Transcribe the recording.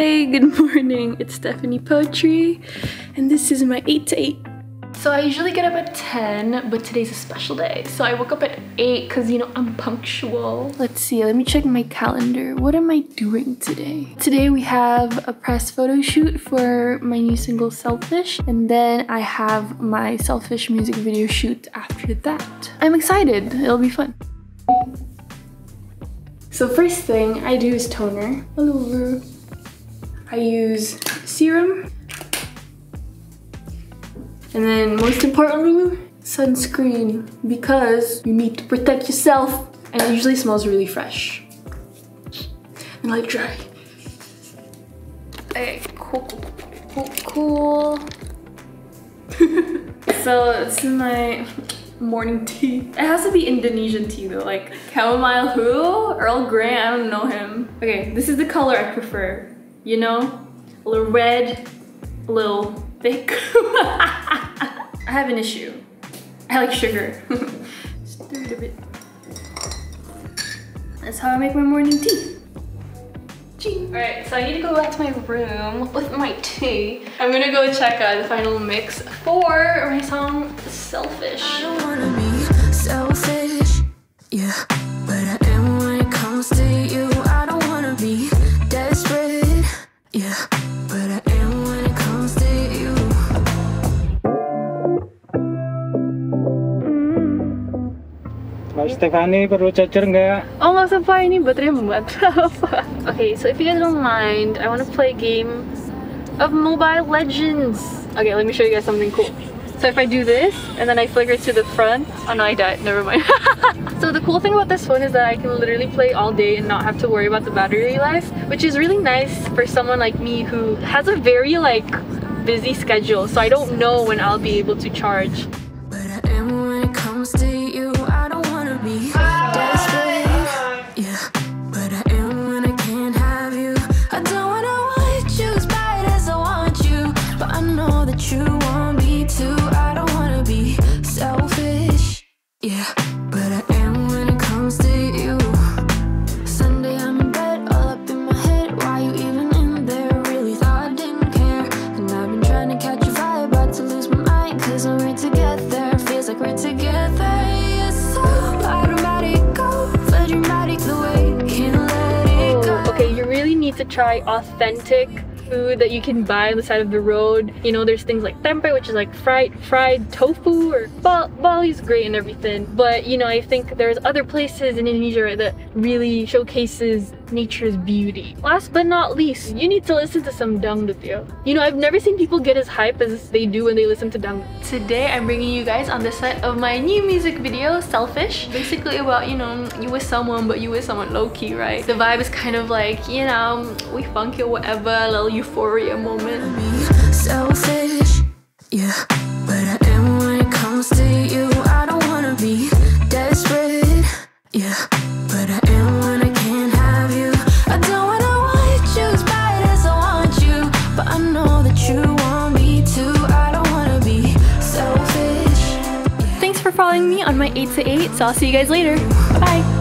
Hey, good morning. It's Stephanie Poetri, and this is my 8 to 8. So I usually get up at 10, but today's a special day. So I woke up at 8 because, you know, I'm punctual. Let's see, let me check my calendar. What am I doing today? Today we have a press photo shoot for my new single, Selfish. And then I have my Selfish music video shoot after that. I'm excited. It'll be fun. So first thing I do is toner all over. I use serum, and then most importantly, sunscreen, because you need to protect yourself, and it usually smells really fresh and like dry. Okay, cool. So this is my morning tea. It has to be Indonesian tea though, like chamomile. Who? Earl Grey? I don't know him. Okay, this is the color I prefer. You know, a little red, a little thick. I have an issue. I like sugar. Stir it a bit. That's how I make my morning tea. Alright, so I need to go back to my room with my tea. I'm gonna go check the final mix for my song, Selfish. I don't wanna be selfish, yeah, but I am when it comes to you. I don't wanna be desperate, yeah, but I am when it comes to you. Stephanie, perlu charger nggak? Oh, nggak usah, Pak. Ini baterainya muat. Okay, so if you guys don't mind, I want to play a game of Mobile Legends. Okay, let me show you guys something cool. So if I do this, and then I flicker to the front, oh no, I died, never mind. So the cool thing about this phone is that I can literally play all day and not have to worry about the battery life, which is really nice for someone like me who has a very busy schedule, so I don't know when I'll be able to charge. To try authentic food that you can buy on the side of the road. You know, there's things like tempeh, which is like fried tofu, or Bali's great and everything, but you know, I think there's other places in Indonesia that really showcases nature's beauty. Last but not least, you need to listen to some Dangdut. You know, I've never seen people get as hype as they do when they listen to Dangdut. Today I'm bringing you guys on the set of my new music video, Selfish. Basically about, you know, you with someone, but you with someone low-key, right? The vibe is kind of like, you know, we funky or whatever, a little euphoria moment. Selfish, yeah, but I am when it comes to you. I don't wanna be desperate, yeah, but I am when I can't have you. I don't wanna want you as bad as I want you, but I know that you want me too. I don't wanna be selfish. Thanks for following me on my 8 to 8, so I'll see you guys later. Bye bye.